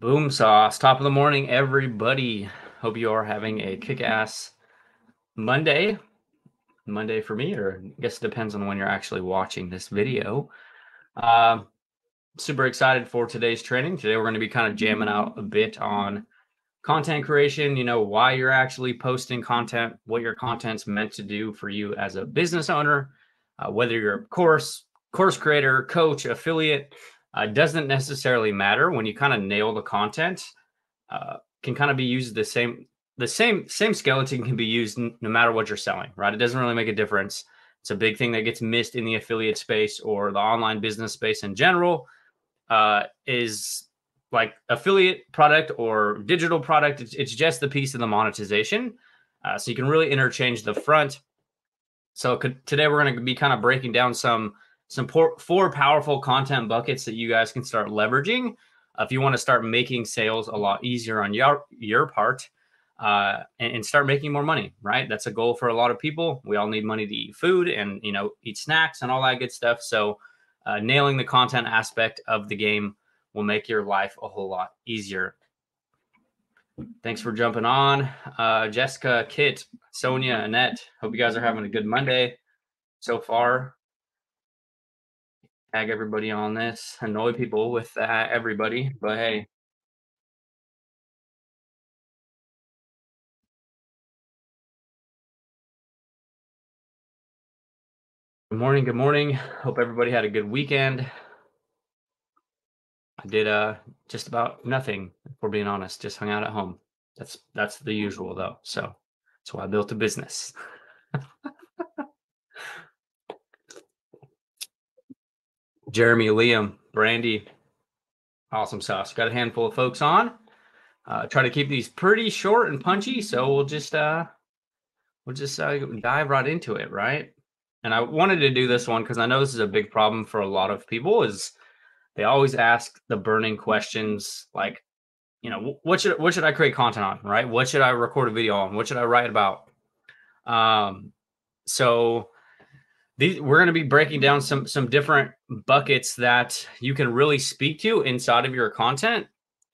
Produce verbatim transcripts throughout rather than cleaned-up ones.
Boom sauce, top of the morning, everybody. Hope you are having a kick-ass Monday. Monday for me, or I guess it depends on when you're actually watching this video. Uh, super excited for today's training. Today we're going to be kind of jamming out a bit on content creation, you know, why you're actually posting content, what your content's meant to do for you as a business owner, uh, whether you're a course, course creator, coach, affiliate. Uh, doesn't necessarily matter when you kind of nail the content. Uh, can kind of be used the same, the same, same skeleton can be used no matter what you're selling, right? It doesn't really make a difference. It's a big thing that gets missed in the affiliate space or the online business space in general. Uh, is like affiliate product or digital product. It's, it's just the piece of the monetization. Uh, so you can really interchange the front. So could, today we're going to be kind of breaking down some. Some four powerful content buckets that you guys can start leveraging uh, if you want to start making sales a lot easier on your, your part uh, and, and start making more money, right? That's a goal for a lot of people. We all need money to eat food and, you know, eat snacks and all that good stuff. So uh, nailing the content aspect of the game will make your life a whole lot easier. Thanks for jumping on. Uh, Jessica, Kit, Sonia, Annette, hope you guys are having a good Monday so far. Tag everybody on this, annoy people with that, everybody, but hey. Good morning, good morning. Hope everybody had a good weekend. I did uh, just about nothing, if we're being honest, just hung out at home. That's, that's the usual though, so that's why I built a business. Jeremy, Liam, Brandy, awesome sauce. Got a handful of folks on. Uh, try to keep these pretty short and punchy, so we'll just uh, we'll just uh, dive right into it, right? And I wanted to do this one because I know this is a big problem for a lot of people. Is they always ask the burning questions, like, you know, what should what should I create content on, right? What should I record a video on? What should I write about? Um, so. These, we're going to be breaking down some some different buckets that you can really speak to inside of your content,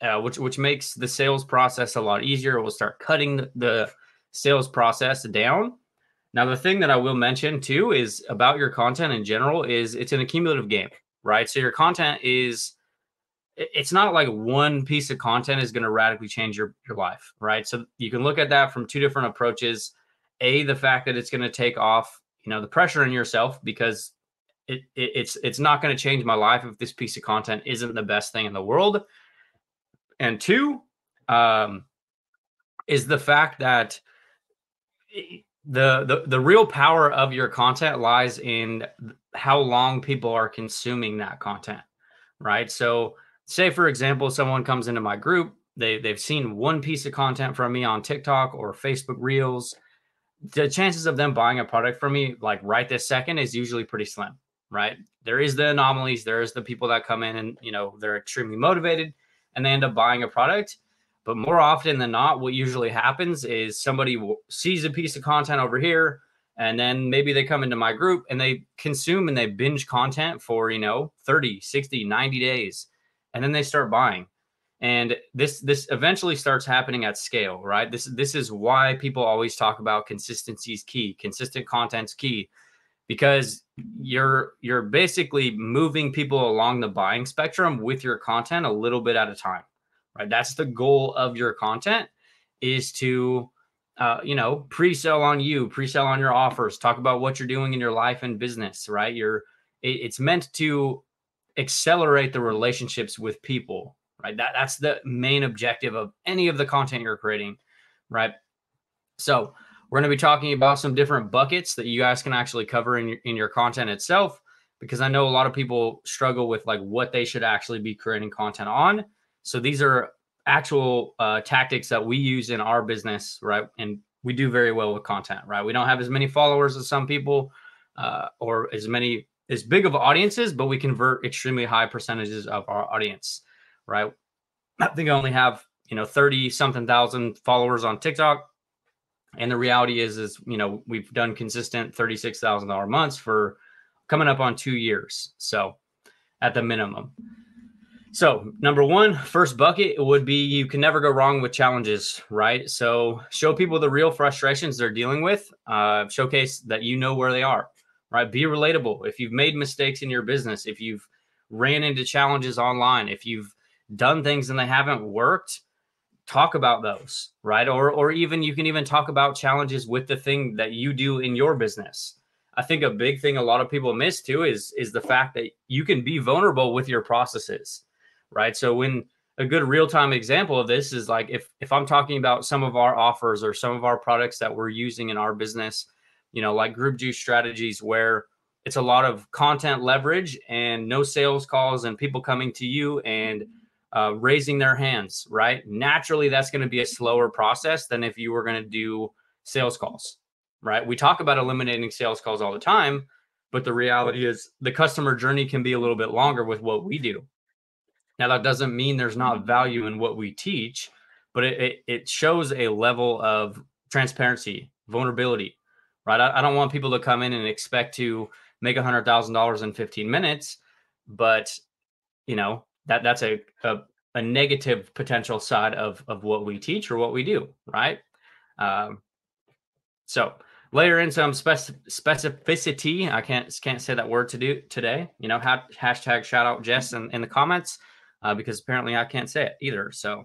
uh, which which makes the sales process a lot easier. We'll start cutting the sales process down. Now, the thing that I will mention too is about your content in general is it's an accumulative game, right? So your content is, it's not like one piece of content is going to radically change your, your life, right? So you can look at that from two different approaches. A, the fact that it's going to take off, you know, the pressure on yourself because it, it, it's it's not going to change my life if this piece of content isn't the best thing in the world. And two, um, is the fact that the, the the real power of your content lies in how long people are consuming that content, right? So say, for example, someone comes into my group, they, they've seen one piece of content from me on TikTok or Facebook Reels. The chances of them buying a product from me, like right this second, is usually pretty slim, right? There is the anomalies. There is the people that come in and, you know, they're extremely motivated and they end up buying a product. But more often than not, what usually happens is somebody sees a piece of content over here and then maybe they come into my group and they consume and they binge content for, you know, thirty, sixty, ninety days. And then they start buying. And this this eventually starts happening at scale, right? This this is why people always talk about consistency is key, consistent content's key, because you're you're basically moving people along the buying spectrum with your content a little bit at a time, right? That's the goal of your content, is to uh, you know, pre-sell on you, pre-sell on your offers, talk about what you're doing in your life and business, right? You're it, it's meant to accelerate the relationships with people. Right. That, that's the main objective of any of the content you're creating. Right. So we're going to be talking about some different buckets that you guys can actually cover in your, in your content itself, because I know a lot of people struggle with like what they should actually be creating content on. So these are actual uh, tactics that we use in our business. Right. And we do very well with content. Right. We don't have as many followers as some people uh, or as many as big of audiences, but we convert extremely high percentages of our audience. Right. I think I only have, you know, thirty something thousand followers on TikTok. And the reality is, is, you know, we've done consistent thirty-six thousand dollars months for coming up on two years. So at the minimum. So number one, first bucket would be you can never go wrong with challenges, right? So show people the real frustrations they're dealing with. Uh, showcase that you know where they are, right? Be relatable. If you've made mistakes in your business, if you've ran into challenges online, if you've done things and they haven't worked, talk about those, right? Or, or even you can even talk about challenges with the thing that you do in your business. I think a big thing a lot of people miss too is, is the fact that you can be vulnerable with your processes, right? So when a good real-time example of this is like, if, if I'm talking about some of our offers or some of our products that we're using in our business, you know, like Group Juice Strategies, where it's a lot of content leverage and no sales calls and people coming to you and uh, raising their hands, right? Naturally, that's going to be a slower process than if you were going to do sales calls. Right? We talk about eliminating sales calls all the time, but the reality is the customer journey can be a little bit longer with what we do. Now, that doesn't mean there's not value in what we teach, but it, it shows a level of transparency, vulnerability, right? I, I don't want people to come in and expect to make one hundred thousand dollars in fifteen minutes, but you know, that that's a, a, a negative potential side of, of what we teach or what we do, right? Um, so layer in some specificity. I can't can't say that word to do today. You know, ha hashtag shout out Jess in, in the comments uh, because apparently I can't say it either. So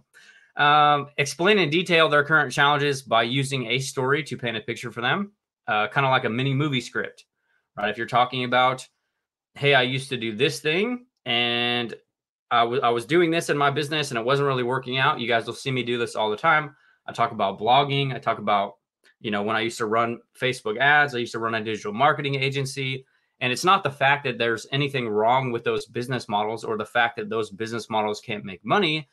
um, explain in detail their current challenges by using a story to paint a picture for them, uh, kind of like a mini movie script, right? If you're talking about, hey, I used to do this thing and I, I was doing this in my business and it wasn't really working out. You guys will see me do this all the time. I talk about blogging. I talk about you know, when I used to run Facebook ads, I used to run a digital marketing agency. And it's not the fact that there's anything wrong with those business models or the fact that those business models can't make money.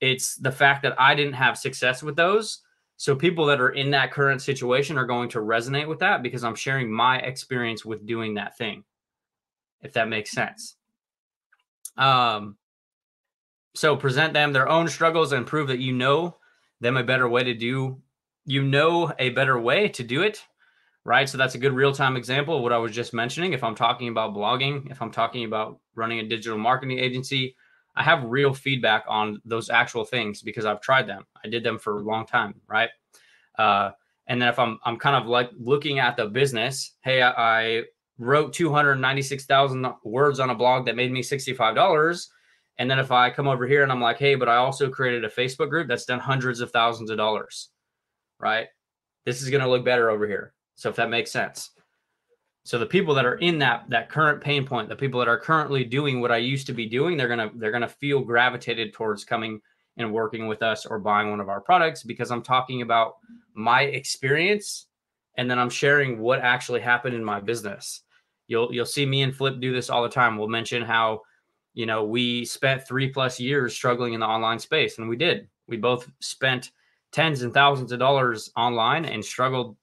It's the fact that I didn't have success with those. So people that are in that current situation are going to resonate with that because I'm sharing my experience with doing that thing, if that makes sense. Um, so present them their own struggles and prove that you know them a better way to do you know a better way to do it, right? So that's a good real-time example of what I was just mentioning. If I'm talking about blogging, if I'm talking about running a digital marketing agency, I have real feedback on those actual things because I've tried them. I did them for a long time, right? Uh, and then if I'm, I'm kind of like looking at the business, hey, I, I wrote two hundred ninety-six thousand words on a blog that made me sixty-five dollars. And then if I come over here and I'm like, hey, but I also created a Facebook group that's done hundreds of thousands of dollars. Right? This is going to look better over here. So if that makes sense. So the people that are in that, that current pain point, the people that are currently doing what I used to be doing, they're going to, they're going to feel gravitated towards coming and working with us or buying one of our products because I'm talking about my experience and then I'm sharing what actually happened in my business. You'll, you'll see me and Flip do this all the time. We'll mention how, you know, we spent three plus years struggling in the online space. And we did, we both spent tens and thousands of dollars online and struggled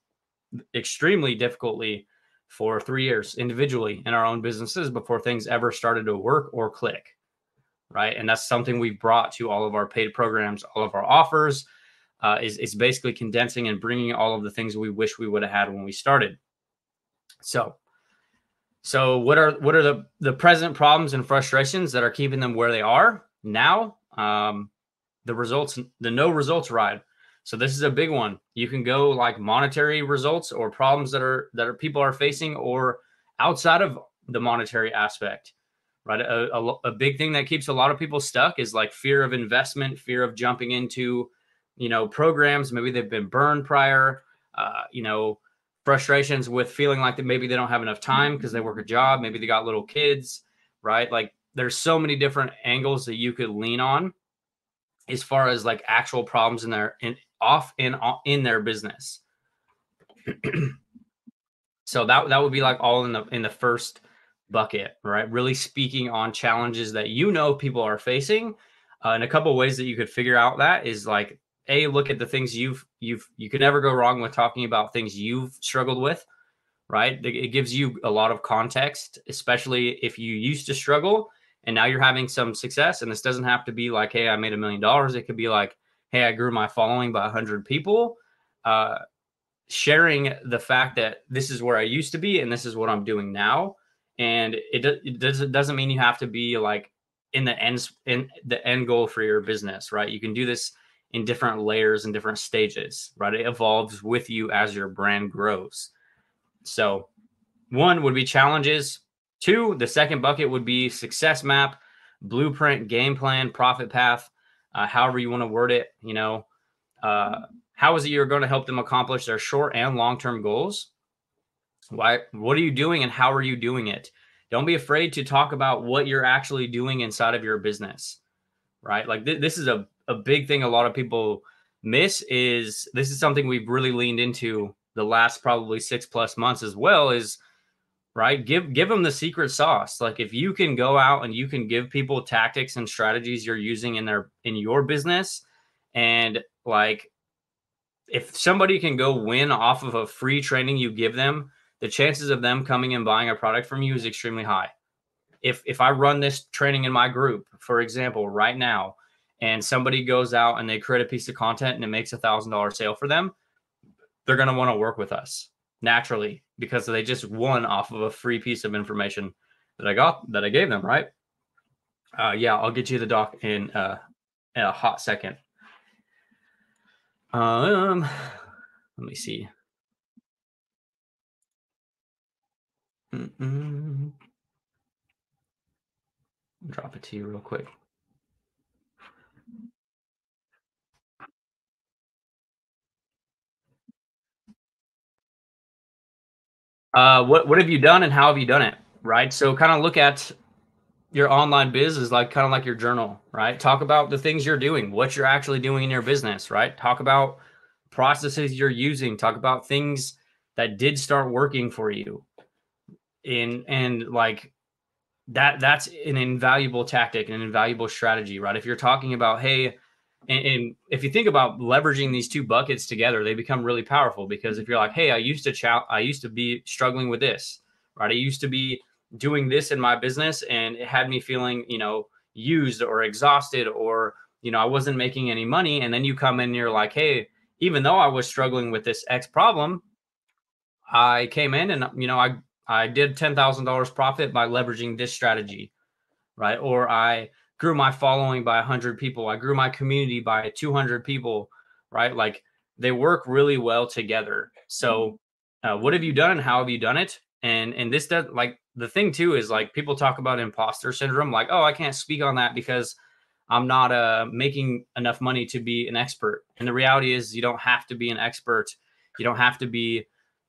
extremely difficultly for three years individually in our own businesses before things ever started to work or click, right? And that's something we've brought to all of our paid programs, all of our offers, uh, is, is basically condensing and bringing all of the things we wish we would have had when we started. So, so what are, what are the, the present problems and frustrations that are keeping them where they are now? Um, the results, the no results ride. So this is a big one. You can go like monetary results or problems that are that are people are facing or outside of the monetary aspect, right? A, a, a big thing that keeps a lot of people stuck is like fear of investment, fear of jumping into, you know, programs. Maybe they've been burned prior, uh, you know, frustrations with feeling like that maybe they don't have enough time because they work a job. Maybe they got little kids, right? Like there's so many different angles that you could lean on as far as like actual problems in their in, off and in their business. So that, that would be like all in the, in the first bucket, right? Really speaking on challenges that, you know, people are facing. Uh, and a couple of ways that you could figure out that is like, A, look at the things you've, you've, you can never go wrong with talking about things you've struggled with, right? It gives you a lot of context, especially if you used to struggle and now you're having some success. And this doesn't have to be like, hey, I made a million dollars. It could be like, hey, I grew my following by one hundred people, uh, sharing the fact that this is where I used to be and this is what I'm doing now. And it, do it doesn't mean you have to be like in the end, in the end goal for your business, right? You can do this in different layers and different stages, right? It evolves with you as your brand grows. So one would be challenges. Two, the second bucket would be success map, blueprint, game plan, profit path, uh, however you want to word it, you know, uh, how is it you're going to help them accomplish their short and long-term goals? Why? What are you doing and how are you doing it? Don't be afraid to talk about what you're actually doing inside of your business, right? Like th this is a, a big thing a lot of people miss is this is something we've really leaned into the last probably six plus months as well is, right? Give, give them the secret sauce. Like if you can go out and you can give people tactics and strategies you're using in their, in your business. And like, if somebody can go win off of a free training you give them, the chances of them coming and buying a product from you is extremely high. If, if I run this training in my group, for example, right now, and somebody goes out and they create a piece of content and it makes a thousand dollar sale for them, they're going to want to work with us naturally because they just won off of a free piece of information that I got, that I gave them. Right. Uh, yeah. I'll get you the doc in, uh, in a hot second. Um, let me see. Mm-mm. Drop it to you real quick. Uh, what, what have you done and how have you done it? Right. So kind of look at your online biz is like kind of like your journal, right? Talk about the things you're doing, what you're actually doing in your business, right? Talk about processes you're using, talk about things that did start working for you. And, and like that, that's an invaluable tactic and an invaluable strategy, right? If you're talking about, hey, and, and if you think about leveraging these two buckets together, they become really powerful because if you're like, hey, I used to chow, I used to be struggling with this, right? I used to be doing this in my business and it had me feeling, you know, used or exhausted or, you know, I wasn't making any money. And then you come in and you're like, hey, even though I was struggling with this X problem, I came in and, you know, I, I did ten thousand dollars profit by leveraging this strategy, right? Or I grew my following by a hundred people. I grew my community by two hundred people, right? Like they work really well together. So uh, what have you done? How have you done it? And, and this does like, the thing too is like people talk about imposter syndrome, like, oh, I can't speak on that because I'm not uh, making enough money to be an expert. And the reality is you don't have to be an expert. You don't have to be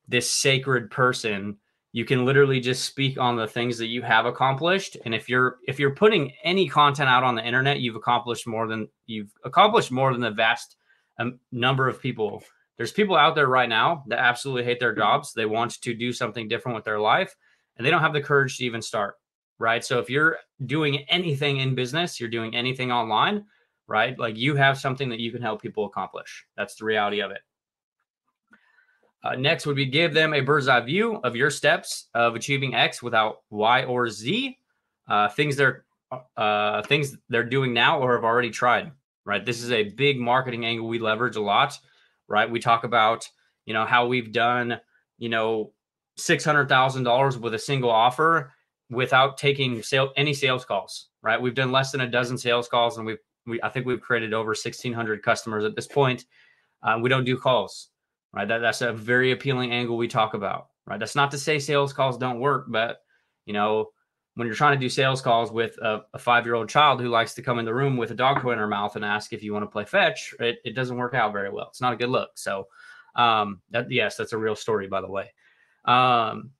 this sacred person. You can literally just speak on the things that you have accomplished. And if you're, if you're putting any content out on the internet, you've accomplished more than you've accomplished more than the vast um, number of people. There's people out there right now that absolutely hate their jobs. They want to do something different with their life. And they don't have the courage to even start, right? So if you're doing anything in business, you're doing anything online, right? Like you have something that you can help people accomplish. That's the reality of it. Uh, next would be give them a bird's eye view of your steps of achieving X without Y or Z, uh, things they're uh, things they're doing now or have already tried, right? This is a big marketing angle we leverage a lot, right? We talk about, you know, how we've done, you know, six hundred thousand dollars with a single offer without taking sale, any sales calls, right? We've done less than a dozen sales calls and we've, we, I think we've created over sixteen hundred customers at this point. Uh, we don't do calls, right? That, that's a very appealing angle we talk about, right? That's not to say sales calls don't work, but you know, when you're trying to do sales calls with a, a five-year-old child who likes to come in the room with a dog toy in her mouth and ask if you want to play fetch, it, it doesn't work out very well. It's not a good look. So um, that, yes, that's a real story, by the way. Um,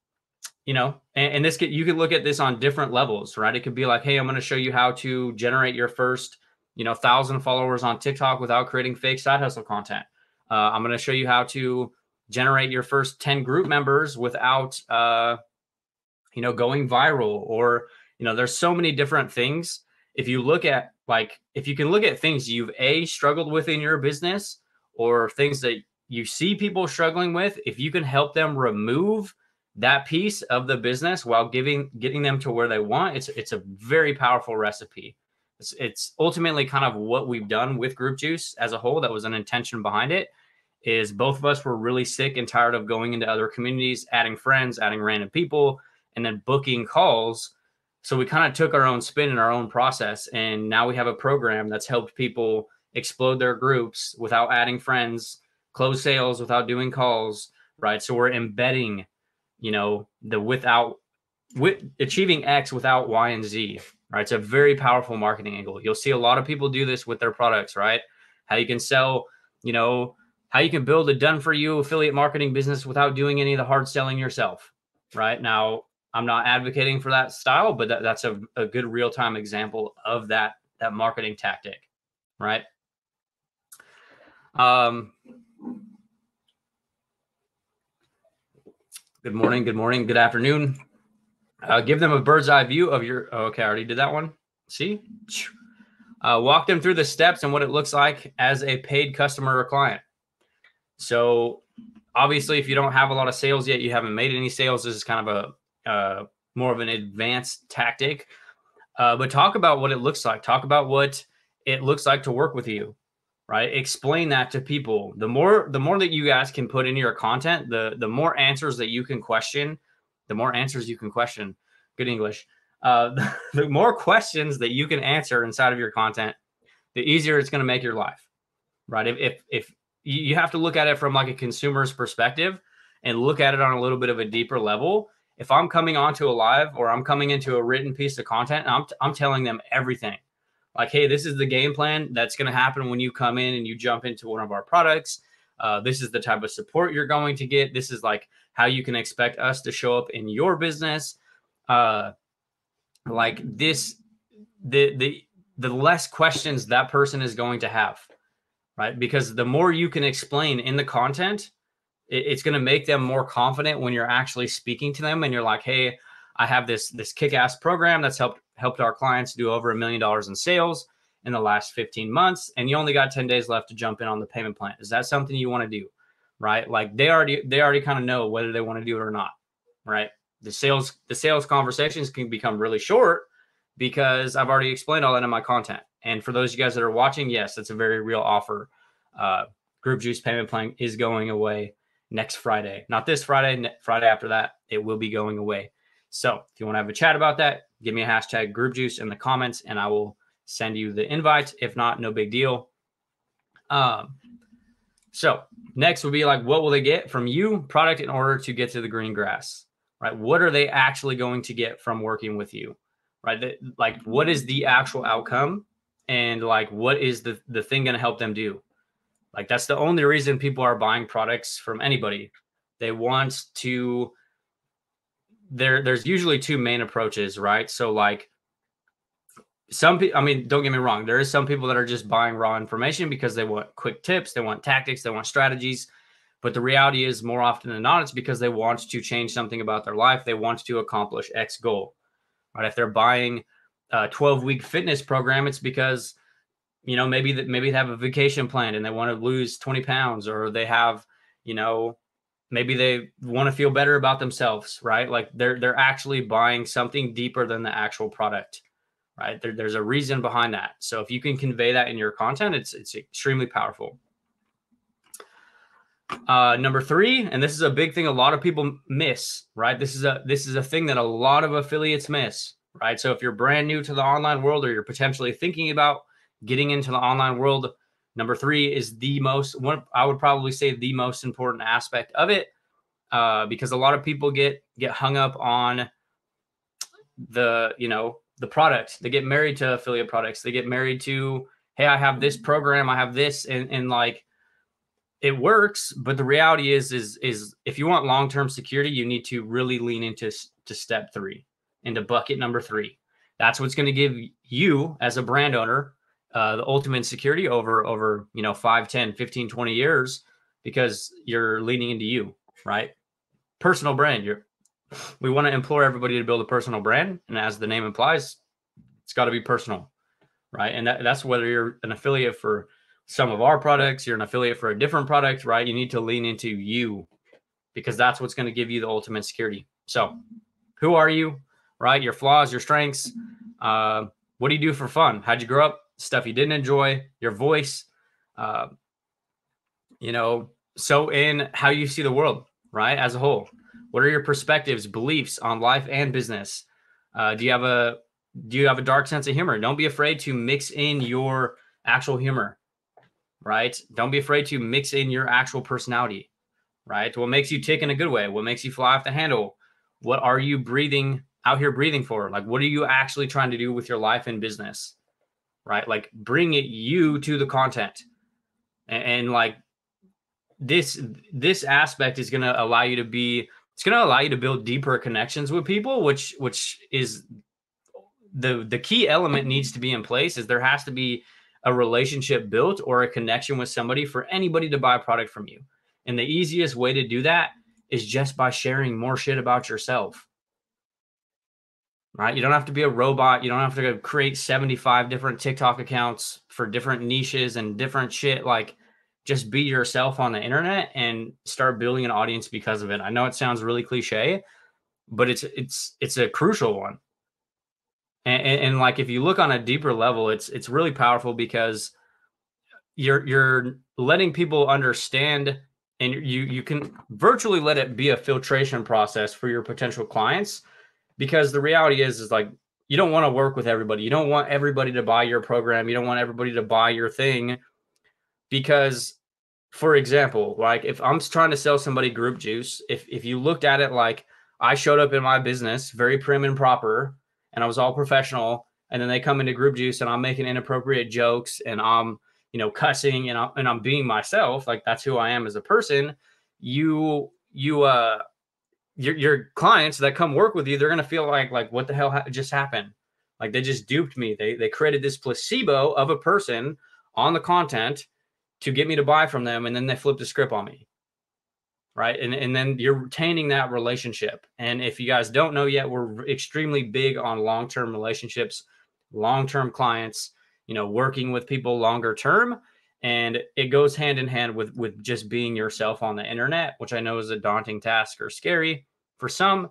you know, and, and this could, you could look at this on different levels, right? It could be like, hey, I'm going to show you how to generate your first, you know, thousand followers on TikTok without creating fake side hustle content. Uh, I'm going to show you how to generate your first ten group members without, uh, you know, going viral or, you know, there's so many different things. If you look at like, if you can look at things you've a struggled with in your business or things that you see people struggling with, if you can help them remove that piece of the business while giving, getting them to where they want, it's, it's a very powerful recipe. It's, it's ultimately kind of what we've done with Group Juice as a whole. That was an intention behind it is both of us were really sick and tired of going into other communities, adding friends, adding random people, and then booking calls So we kind of took our own spin in our own process. And now we have a program that's helped people explode their groups without adding friends, close sales without doing calls, right? So we're embedding, you know, the without, with achieving X without Y and Z, right? It's a very powerful marketing angle. You'll see a lot of people do this with their products, right? How you can sell, you know, how you can build a done for you affiliate marketing business without doing any of the hard selling yourself, right? Now, I'm not advocating for that style, but that, that's a, a good real-time example of that, that marketing tactic, right? Um, good morning, good morning, good afternoon. Uh, give them a bird's eye view of your, oh, okay, I already did that one. See? Uh, walk them through the steps and what it looks like as a paid customer or client. So obviously, if you don't have a lot of sales yet, you haven't made any sales, this is kind of a, Uh, more of an advanced tactic, uh, but talk about what it looks like. Talk about what it looks like to work with you, right? Explain that to people. The more, the more that you guys can put in your content, the, the more answers that you can question, the more answers you can question, good English, uh, the, the more questions that you can answer inside of your content, the easier it's going to make your life, right? If, if, if you have to look at it from like a consumer's perspective and look at it on a little bit of a deeper level. If I'm coming onto a live or I'm coming into a written piece of content, I'm, t I'm telling them everything. Like, hey, this is the game plan that's going to happen when you come in and you jump into one of our products. Uh, this is the type of support you're going to get. This is like how you can expect us to show up in your business. Uh, like this, the, the, the less questions that person is going to have, right? Because the more you can explain in the content, it's going to make them more confident when you're actually speaking to them and you're like, hey, I have this, this kick-ass program that's helped, helped our clients do over a million dollars in sales in the last fifteen months. And you only got ten days left to jump in on the payment plan. Is that something you want to do? Right? Like they already, they already kind of know whether they want to do it or not. Right? The sales, the sales conversations can become really short because I've already explained all that in my content. And for those of you guys that are watching, yes, that's a very real offer. Uh, Group Juice payment plan is going away next Friday, not this Friday, Friday after that, it will be going away. So if you want to have a chat about that, give me a hashtag Group Juice in the comments and I will send you the invite. If not, no big deal. Um, so next would be like, what will they get from you product in order to get to the green grass, right? What are they actually going to get from working with you, right? Like what is the actual outcome and like, what is the, the thing going to help them do? Like that's the only reason people are buying products from anybody. They want to, there, there's usually two main approaches, right? So like some people, I mean, don't get me wrong. There is some people that are just buying raw information because they want quick tips. They want tactics. They want strategies. But the reality is more often than not, it's because they want to change something about their life. They want to accomplish X goal, right? If they're buying a twelve week fitness program, it's because you know, maybe that maybe they have a vacation planned and they want to lose twenty pounds or they have, you know, maybe they want to feel better about themselves, right? Like they're, they're actually buying something deeper than the actual product, right? There, there's a reason behind that. So if you can convey that in your content, it's, it's extremely powerful. Uh, number three, and this is a big thing a lot of people miss, right? This is a, this is a thing that a lot of affiliates miss, right? So if you're brand new to the online world or you're potentially thinking about getting into the online world, number three is the most, one, I would probably say the most important aspect of it, uh, because a lot of people get, get hung up on the, you know, the product. They get married to affiliate products. They get married to, hey, I have this program, I have this, and, and like, it works. But the reality is, is, is if you want long-term security, you need to really lean into to step three, into bucket number three. That's what's going to give you as a brand owner Uh, the ultimate security over, over, you know, five, ten, fifteen, twenty years, because you're leaning into you, right? Personal brand. You're, we want to implore everybody to build a personal brand. And as the name implies, it's got to be personal, right? And that, that's whether you're an affiliate for some of our products, you're an affiliate for a different product, right? You need to lean into you because that's what's going to give you the ultimate security. So who are you, right? Your flaws, your strengths. Uh, what do you do for fun? How'd you grow up? Stuff you didn't enjoy, your voice, uh, you know, so in how you see the world, right? As a whole, what are your perspectives, beliefs on life and business? Uh, do you have a do you have a dark sense of humor? Don't be afraid to mix in your actual humor, right? Don't be afraid to mix in your actual personality, right? What makes you tick in a good way? What makes you fly off the handle? What are you breathing out here breathing for? Like, what are you actually trying to do with your life and business, right? Like, bring it you to the content, and, and like this this aspect is going to allow you to be. It's going to allow you to build deeper connections with people, which which is the the key element needs to be in place. Is there has to be a relationship built or a connection with somebody for anybody to buy a product from you. And the easiest way to do that is just by sharing more shit about yourself. Right? You don't have to be a robot. You don't have to go create seventy-five different TikTok accounts for different niches and different shit. Like, just be yourself on the internet and start building an audience because of it. I know it sounds really cliche, but it's it's it's a crucial one. And, and, and like, if you look on a deeper level, it's it's really powerful because you're you're letting people understand, and you you can virtually let it be a filtration process for your potential clients. Because the reality is is like, you don't want to work with everybody. You don't want everybody to buy your program. You don't want everybody to buy your thing. Because, for example, like if I'm trying to sell somebody Group Juice, if if you looked at it like I showed up in my business very prim and proper, and I was all professional, and then they come into Group Juice and I'm making inappropriate jokes and I'm, you know, cussing and I'm, and I'm being myself, like that's who I am as a person, you you uh your your clients that come work with you, they're gonna feel like like what the hell ha- just happened? Like, they just duped me. They they created this placebo of a person on the content to get me to buy from them, and then they flip the script on me, right? And and then you're retaining that relationship. And if you guys don't know yet, we're extremely big on long-term relationships, long-term clients, you know, working with people longer term. And it goes hand in hand with, with just being yourself on the internet, which I know is a daunting task or scary for some,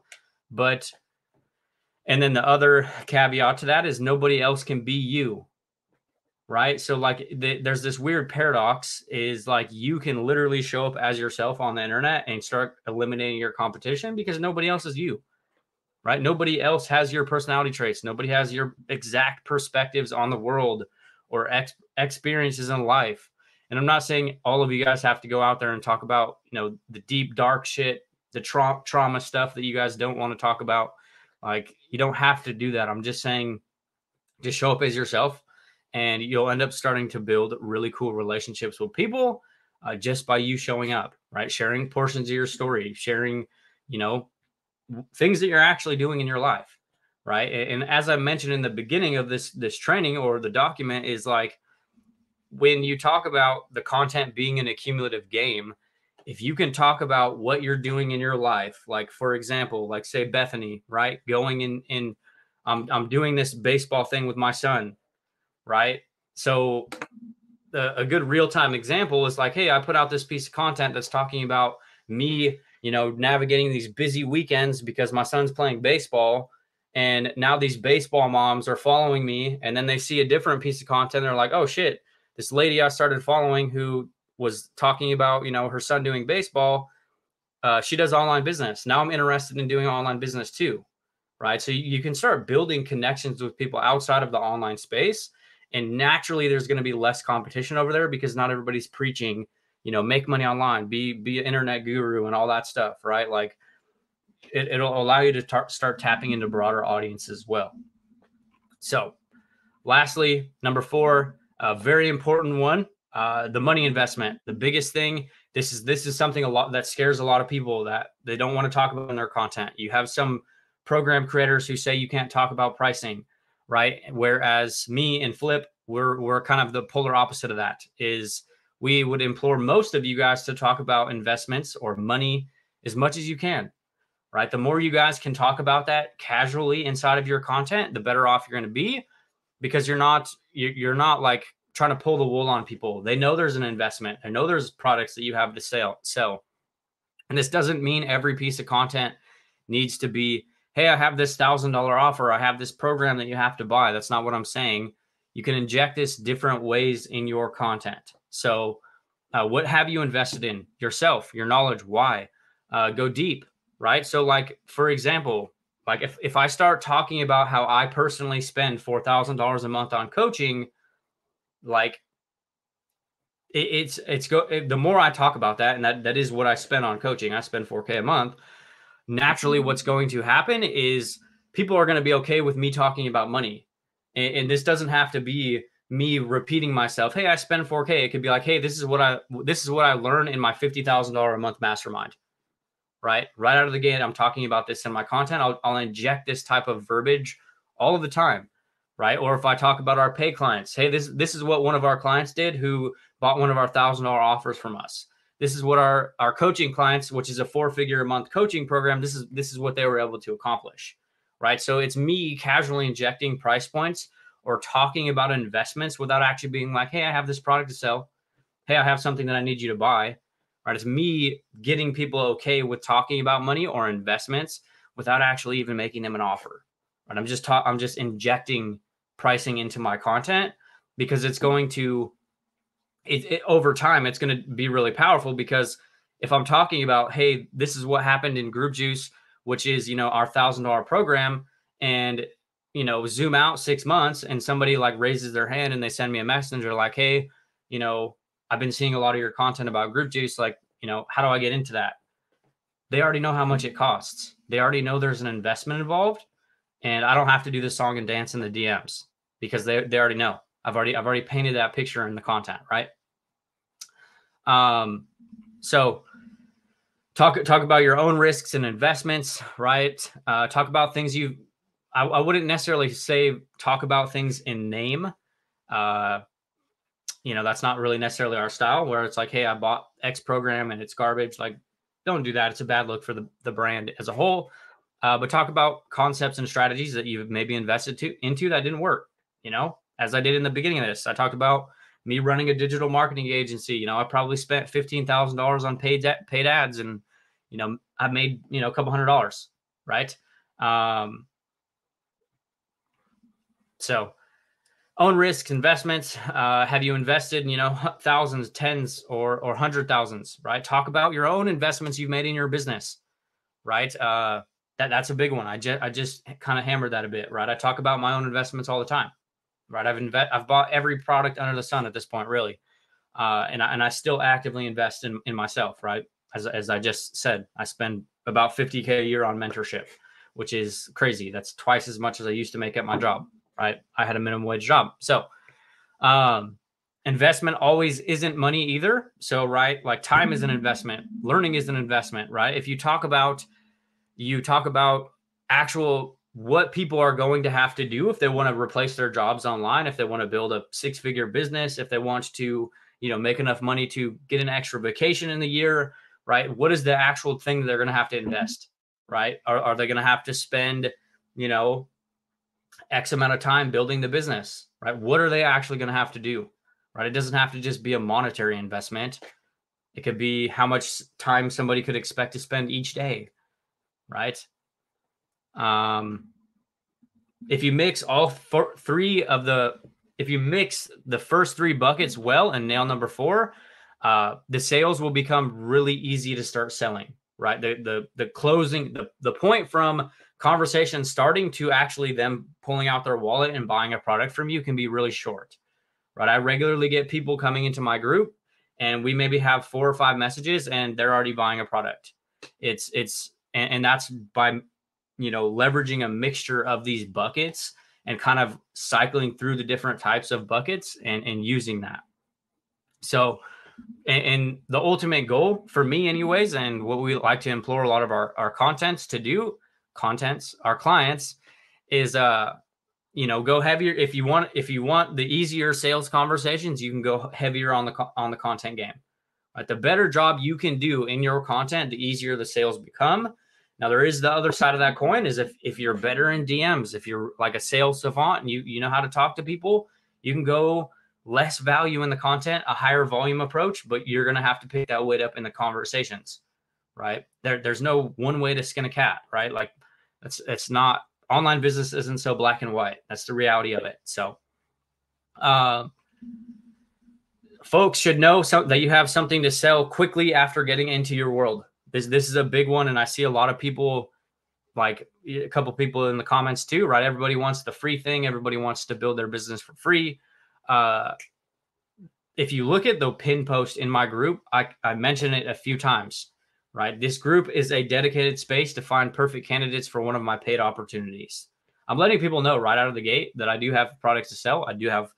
but, and then the other caveat to that is nobody else can be you. Right. So like the, there's this weird paradox is like, you can literally show up as yourself on the internet and start eliminating your competition because nobody else is you. Right. Nobody else has your personality traits. Nobody has your exact perspectives on the world or ex- experiences in life. And I'm not saying all of you guys have to go out there and talk about, you know, the deep, dark shit, the tra- trauma stuff that you guys don't want to talk about. Like, you don't have to do that. I'm just saying, just show up as yourself. And you'll end up starting to build really cool relationships with people uh, just by you showing up, right? Sharing portions of your story, sharing, you know, things that you're actually doing in your life, right? And, and as I mentioned in the beginning of this, this training or the document is like, when you talk about the content being an accumulative game, if you can talk about what you're doing in your life, like, for example, like say Bethany, right? Going in and I'm, I'm doing this baseball thing with my son. Right. So uh, a good real time example is like, hey, I put out this piece of content that's talking about me, you know, navigating these busy weekends because my son's playing baseball. And now these baseball moms are following me. And then they see a different piece of content. They're like, oh, shit, this lady I started following who was talking about, you know, her son doing baseball. Uh, she does online business. Now I'm interested in doing online business, too. Right. So you can start building connections with people outside of the online space. And naturally, there's going to be less competition over there because not everybody's preaching, you know, make money online, be be an internet guru and all that stuff, right? Like, it, it'll allow you to tar- start tapping into broader audience as well. So lastly, number four, a very important one, uh, the money investment. The biggest thing, this is this is something a lot that scares a lot of people that they don't want to talk about in their content. You have some program creators who say you can't talk about pricing. Right. Whereas me and Flip, we're we're kind of the polar opposite of that is we would implore most of you guys to talk about investments or money as much as you can. Right. The more you guys can talk about that casually inside of your content, the better off you're going to be because you're not you're not like trying to pull the wool on people. They know there's an investment. They know there's products that you have to sell. sell. And this doesn't mean every piece of content needs to be, hey, I have this one thousand dollars offer. I have this program that you have to buy. That's not what I'm saying. You can inject this different ways in your content. So uh, what have you invested in? Yourself, your knowledge, why? Uh, go deep, right? So like, for example, Like if, if I start talking about how I personally spend four thousand dollars a month on coaching, like it, it's, it's go, it, the more I talk about that, and that, that is what I spend on coaching. I spend four K a month. Naturally, what's going to happen is people are going to be okay with me talking about money. And, and this doesn't have to be me repeating myself. Hey, I spend four K. It could be like, hey, this is what I, this is what I learn in my fifty thousand dollars a month mastermind. Right? Right out of the gate, I'm talking about this in my content. I'll, I'll inject this type of verbiage all of the time, right? Or if I talk about our pay clients, hey, this, this is what one of our clients did who bought one of our one thousand dollars offers from us. This is what our, our coaching clients, which is a four-figure a month coaching program, this is, this is what they were able to accomplish, right? So it's me casually injecting price points or talking about investments without actually being like, hey, I have this product to sell. Hey, I have something that I need you to buy. Right? It's me getting people okay with talking about money or investments without actually even making them an offer. Right? I'm just ta- I'm just injecting pricing into my content because it's going to, it, it over time, it's going to be really powerful. Because if I'm talking about, hey, this is what happened in Group Juice, which is, you know, our one thousand dollars program, and, you know, zoom out six months and somebody like raises their hand and they send me a messenger like, hey, you know, I've been seeing a lot of your content about Group Juice. Like, you know, how do I get into that? They already know how much it costs. They already know there's an investment involved, and I don't have to do the song and dance in the D Ms because they, they already know. I've already, I've already painted that picture in the content. Right. Um, so talk, talk about your own risks and investments, right? Uh, talk about things you, I, I wouldn't necessarily say talk about things in name, uh, you know, that's not really necessarily our style, where it's like, hey, I bought X program and it's garbage. Like, don't do that. It's a bad look for the, the brand as a whole. Uh, but talk about concepts and strategies that you've maybe invested to, into that didn't work. You know, as I did in the beginning of this, I talked about me running a digital marketing agency. You know, I probably spent fifteen thousand dollars on paid paid ads, and, you know, I made, you know, a couple hundred dollars. Right. Um, so own risks, investments. Uh, have you invested, you know, thousands, tens, or or hundred thousands, right? Talk about your own investments you've made in your business, right? Uh, that that's a big one. I just I just kind of hammered that a bit, right? I talk about my own investments all the time, right? I've inve- I've bought every product under the sun at this point, really, uh, and I, and I still actively invest in in myself, right? As as I just said, I spend about fifty K a year on mentorship, which is crazy. That's twice as much as I used to make at my job. Right? I had a minimum wage job. So, um, investment always isn't money either. So, right. Like time is an investment. Learning is an investment, right? If you talk about, you talk about actual, what people are going to have to do if they want to replace their jobs online, if they want to build a six figure business, if they want to, you know, make enough money to get an extra vacation in the year, right? What is the actual thing they're going to have to invest, right? Are, are they going to have to spend, you know, X amount of time building the business, right? What are they actually going to have to do, right? It doesn't have to just be a monetary investment. It could be how much time somebody could expect to spend each day, right? Um, if you mix all four, three of the, if you mix the first three buckets well and nail number four, uh, the sales will become really easy to start selling, right? The the the closing, the the point from conversation starting to actually them pulling out their wallet and buying a product from you can be really short, right? I regularly get people coming into my group and we maybe have four or five messages and they're already buying a product. It's, it's, and, and that's by, you know, leveraging a mixture of these buckets and kind of cycling through the different types of buckets and, and using that. So, and, and the ultimate goal for me anyways, and what we like to implore a lot of our, our contents to do contents, our clients is, uh, you know, go heavier. If you want, if you want the easier sales conversations, you can go heavier on the, co- on the content game, right? The better job you can do in your content, the easier the sales become. Now there is the other side of that coin is if, if you're better in D Ms, if you're like a sales savant and you, you know how to talk to people, you can go less value in the content, a higher volume approach, but you're going to have to pick that weight up in the conversations, right? There, there's no one way to skin a cat, right? Like, It's, it's not, online business isn't so black and white. That's the reality of it. So uh, folks should know so, that you have something to sell quickly after getting into your world. This, this is a big one. And I see a lot of people like a couple people in the comments too, right? Everybody wants the free thing. Everybody wants to build their business for free. Uh, if you look at the pin post in my group, I, I mentioned it a few times, right? This group is a dedicated space to find perfect candidates for one of my paid opportunities. I'm letting people know right out of the gate that I do have products to sell. I do have,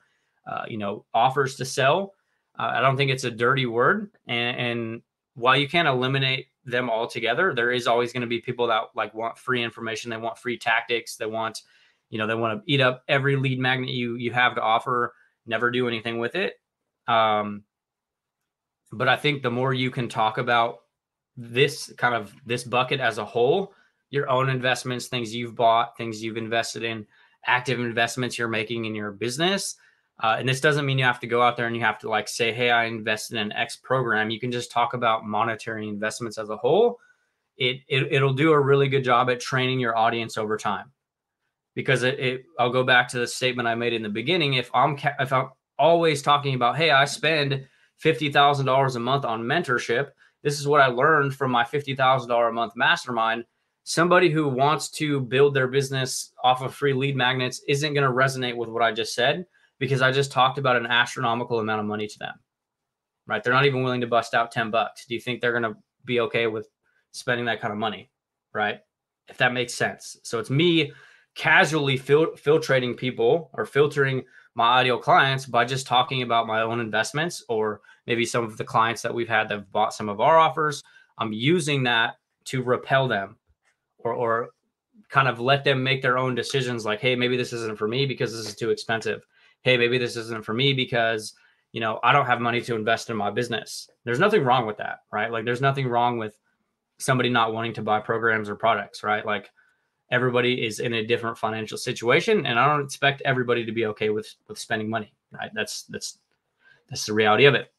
uh, you know, offers to sell. Uh, I don't think it's a dirty word. And, and while you can't eliminate them all together, there is always going to be people that like want free information. They want free tactics. They want, you know, they want to eat up every lead magnet you, you have to offer, never do anything with it. Um, but I think the more you can talk about this kind of this bucket as a whole, your own investments, things you've bought, things you've invested in, active investments you're making in your business. Uh, and this doesn't mean you have to go out there and you have to like say, hey, I invested in X program. You can just talk about monetary investments as a whole. It, it, it'll do a really good job at training your audience over time. Because it, it I'll go back to the statement I made in the beginning. If I'm, if I'm always talking about, hey, I spend fifty thousand dollars a month on mentorship. This is what I learned from my fifty thousand dollars a month mastermind. Somebody who wants to build their business off of free lead magnets isn't going to resonate with what I just said, because I just talked about an astronomical amount of money to them, right? They're not even willing to bust out ten bucks. Do you think they're going to be okay with spending that kind of money, right? If that makes sense. So it's me casually fil- filtrating people or filtering my ideal clients by just talking about my own investments, or maybe some of the clients that we've had that have bought some of our offers. I'm using that to repel them. Or, or kind of let them make their own decisions like, hey, maybe this isn't for me because this is too expensive. Hey, maybe this isn't for me because, you know, I don't have money to invest in my business. There's nothing wrong with that, right? Like there's nothing wrong with somebody not wanting to buy programs or products, right? Like everybody is in a different financial situation, and I don't expect everybody to be okay with, with spending money, right? That's, that's, that's the reality of it.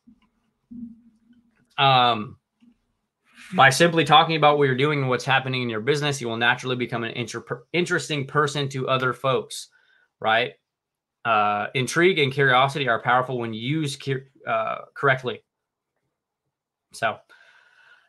Um, By simply talking about what you're doing and what's happening in your business, you will naturally become an inter- interesting person to other folks, right? Uh, intrigue and curiosity are powerful when used uh, correctly. So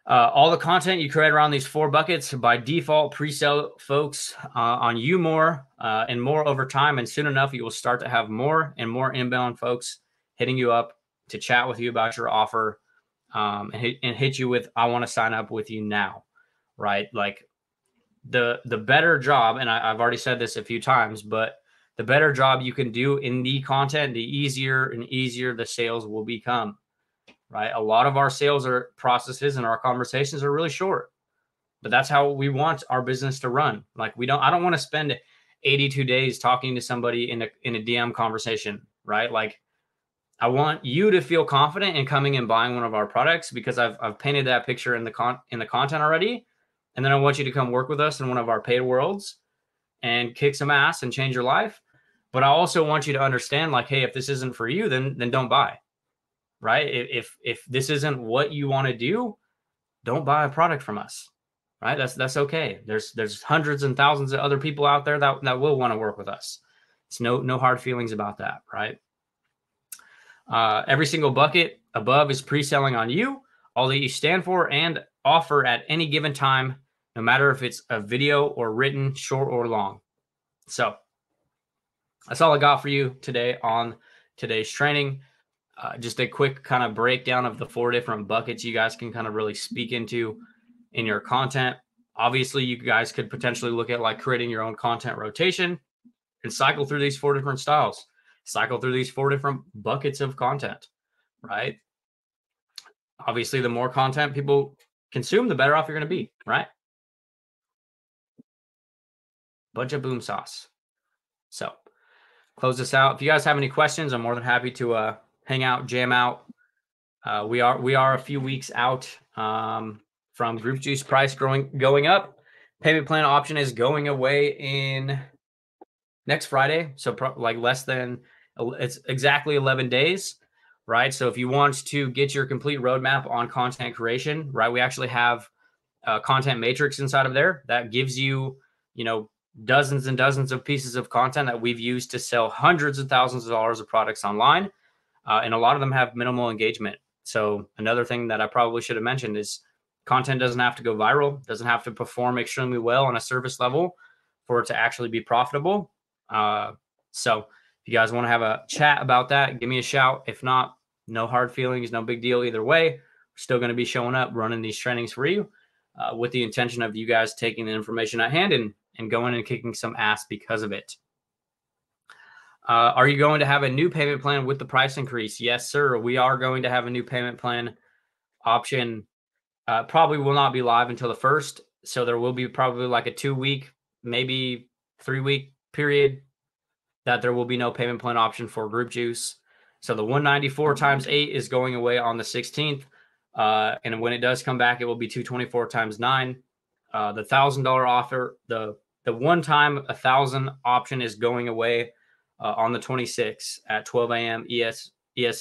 uh, all the content you create around these four buckets by default pre-sell folks uh, on you more uh, and more over time. And soon enough, you will start to have more and more inbound folks hitting you up to chat with you about your offer. Um, and, hit, and hit you with, I want to sign up with you now, right? Like the, the better job, and I, I've already said this a few times, but the better job you can do in the content, the easier and easier the sales will become, right? A lot of our sales are processes and our conversations are really short, but that's how we want our business to run. Like we don't, I don't want to spend eighty-two days talking to somebody in a, in a D M conversation, right? Like I want you to feel confident in coming and buying one of our products, because I've I've painted that picture in the con in the content already. And then I want you to come work with us in one of our paid worlds and kick some ass and change your life. But I also want you to understand, like, hey, if this isn't for you, then then don't buy, right? If if this isn't what you want to do, don't buy a product from us, right? That's that's okay. There's there's hundreds and thousands of other people out there that that will want to work with us. It's no no hard feelings about that, right? Uh, every single bucket above is pre-selling on you, all that you stand for and offer at any given time, no matter if it's a video or written, short or long. So that's all I got for you today on today's training. Uh, just a quick kind of breakdown of the four different buckets you guys can kind of really speak into in your content. Obviously, you guys could potentially look at like creating your own content rotation and cycle through these four different styles. Cycle through these four different buckets of content, right? Obviously, the more content people consume, the better off you're going to be, right? Bunch of boom sauce. So close this out. If you guys have any questions, I'm more than happy to uh, hang out, jam out. Uh, we are we are a few weeks out um, from Group Juice price growing, going up. Payment plan option is going away in next Friday. So pro- like less than it's exactly eleven days, right? So if you want to get your complete roadmap on content creation, right? We actually have a content matrix inside of there that gives you, you know, dozens and dozens of pieces of content that we've used to sell hundreds of thousands of dollars of products online. Uh, and a lot of them have minimal engagement. So another thing that I probably should have mentioned is Content doesn't have to go viral, doesn't have to perform extremely well on a service level for it to actually be profitable. Uh, so if you guys want to have a chat about that, give me a shout. If not, no hard feelings, no big deal either way. We're still going to be showing up, running these trainings for you uh, with the intention of you guys taking the information at hand and, and going and kicking some ass because of it. Uh, are you going to have a new payment plan with the price increase? Yes, sir. We are going to have a new payment plan option. Uh, probably will not be live until the first. So there will be probably like a two week, maybe three week period that there will be no payment plan option for Group Juice. So the one ninety-four times eight is going away on the sixteenth. Uh, and when it does come back, it will be two twenty-four times nine. Uh, the thousand dollar offer, the, the one time a thousand option is going away Uh, on the twenty-sixth at twelve A M E S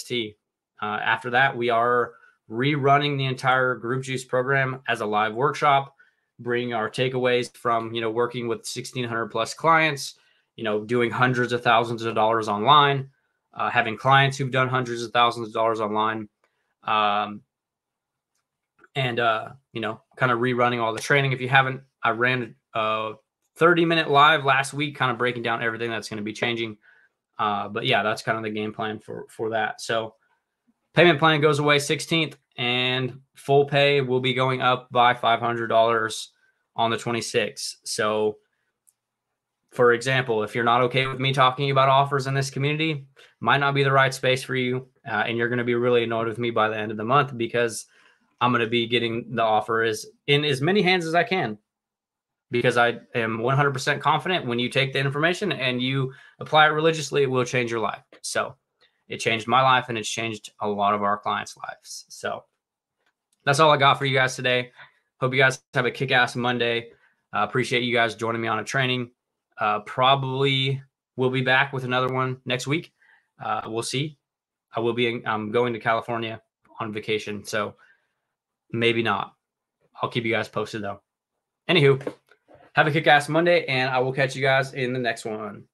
T. Uh, after that, we are rerunning the entire Group Juice program as a live workshop, bringing our takeaways from, you know, working with sixteen hundred plus clients, you know, doing hundreds of thousands of dollars online, uh, having clients who've done hundreds of thousands of dollars online. Um, and, uh, you know, kind of rerunning all the training. If you haven't, I ran a thirty minute live last week, kind of breaking down everything that's going to be changing. Uh, but yeah, that's kind of the game plan for, for that. So payment plan goes away sixteenth and full pay will be going up by five hundred dollars on the twenty-sixth. So for example, if you're not okay with me talking about offers in this community, might not be the right space for you. Uh, and you're going to be really annoyed with me by the end of the month because I'm going to be getting the offer is in as many hands as I can. Because I am one hundred percent confident when you take the information and you apply it religiously, it will change your life. So it changed my life and it's changed a lot of our clients' lives. So that's all I got for you guys today. Hope you guys have a kick-ass Monday. Uh, appreciate you guys joining me on a training. Uh, probably we'll be back with another one next week. Uh, we'll see. I will be in, I'm going to California on vacation, so maybe not. I'll keep you guys posted though. Anywho. Have a kick-ass Monday, and I will catch you guys in the next one.